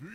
Yeah.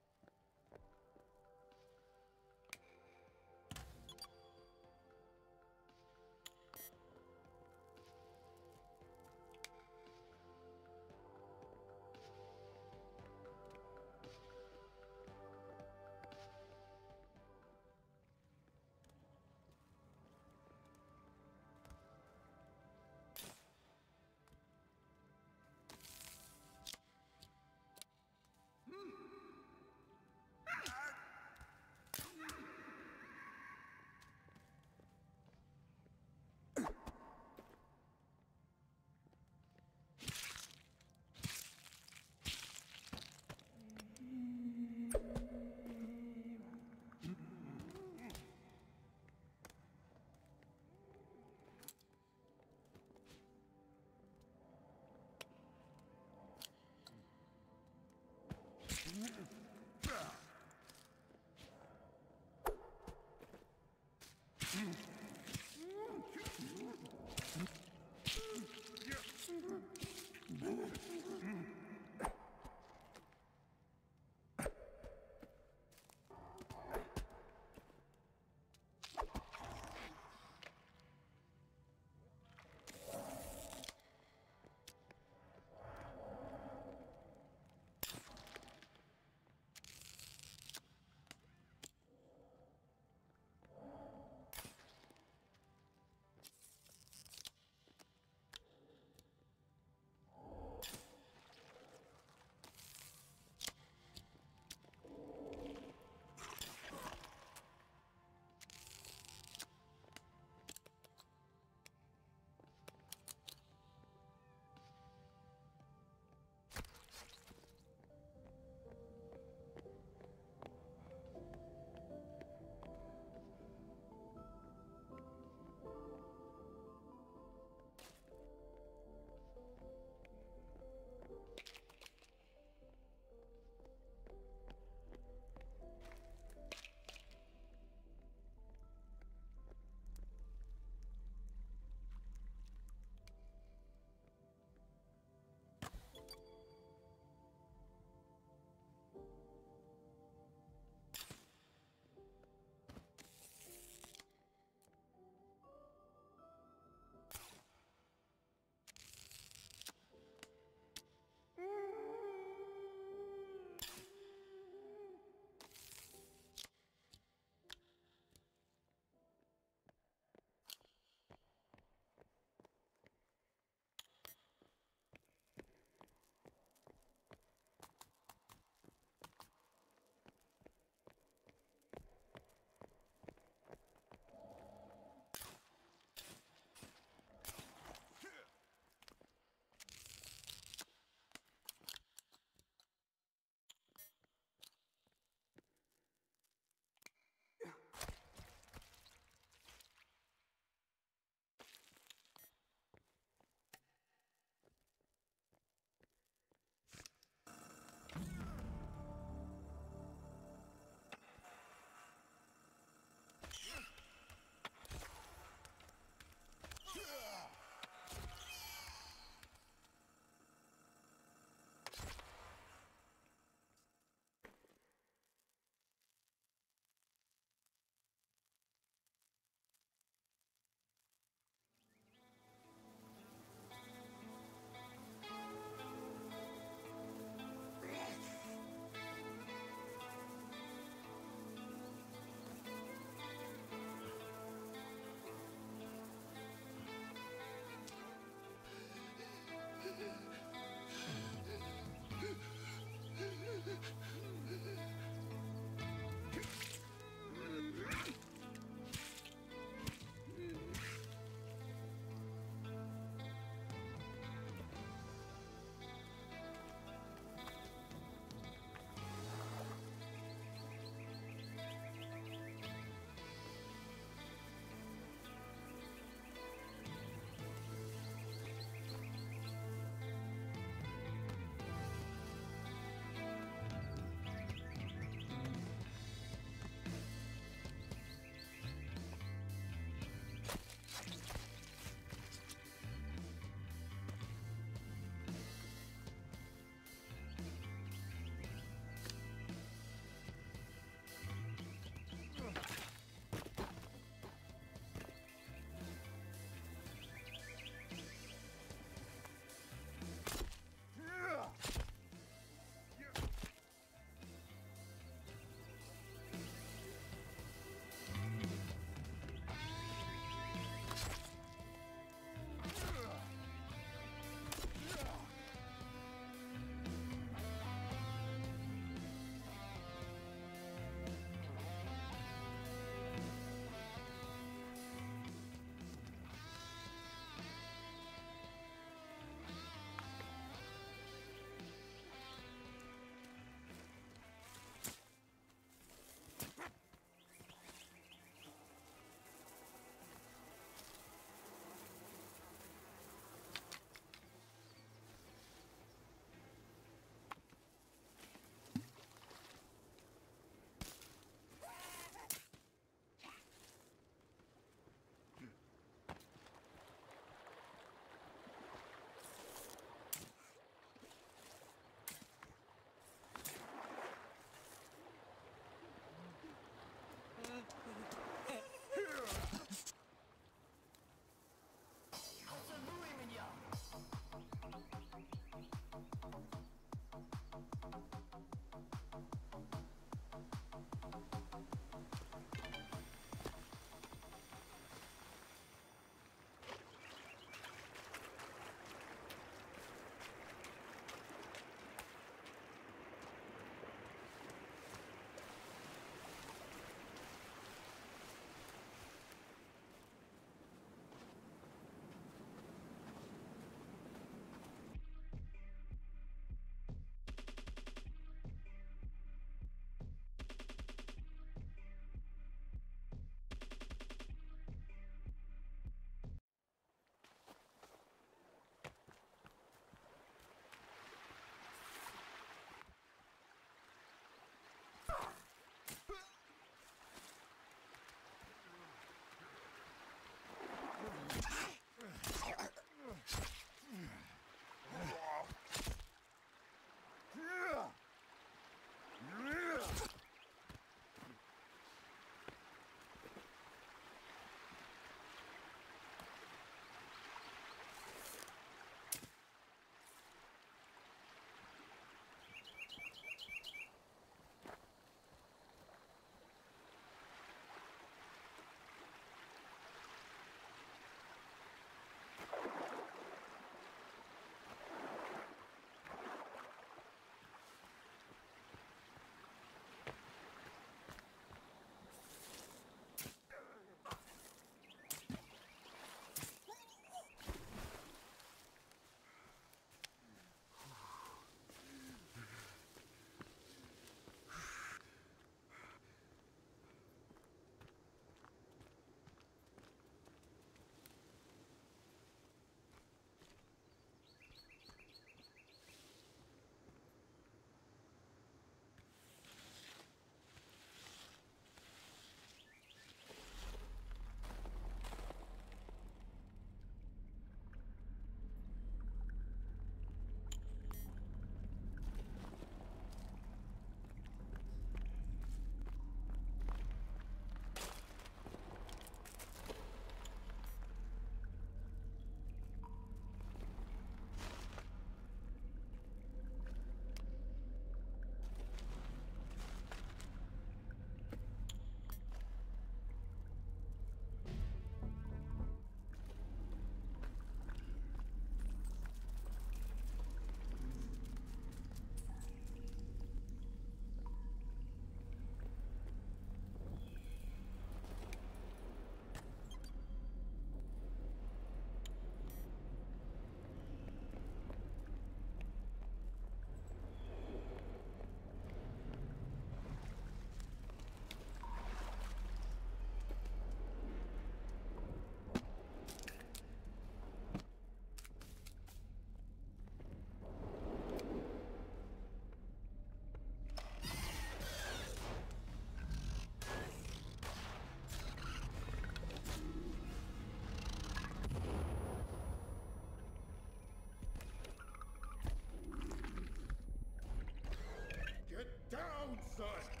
time.